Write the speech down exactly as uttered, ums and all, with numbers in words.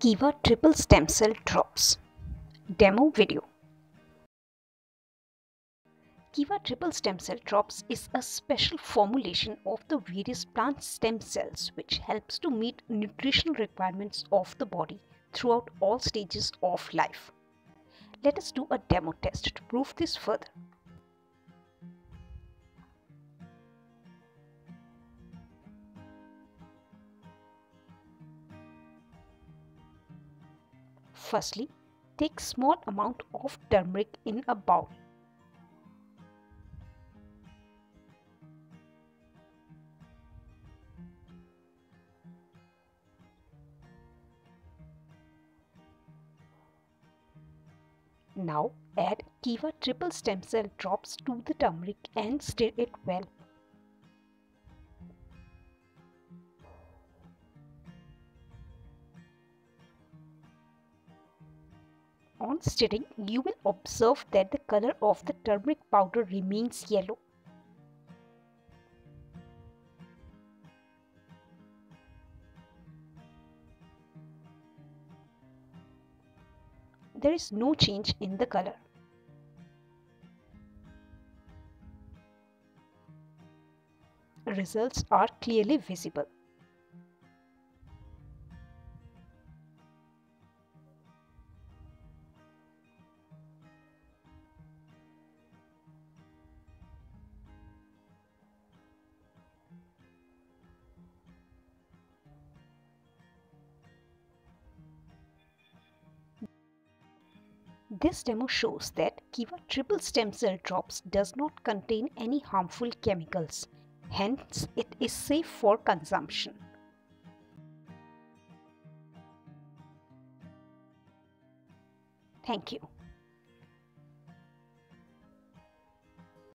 Kiva triple stem cell drops. Demo video. Kiva triple stem cell drops is a special formulation of the various plant stem cells which helps to meet nutritional requirements of the body throughout all stages of life. Let us do a demo test to prove this further. Firstly, take small amount of turmeric in a bowl. Now add Kiva triple stem cell drops to the turmeric and stir it well. On stirring, you will observe that the color of the turmeric powder remains yellow. There is no change in the color. Results are clearly visible. This demo shows that Kiva triple stem cell drops does not contain any harmful chemicals, hence it is safe for consumption. Thank you.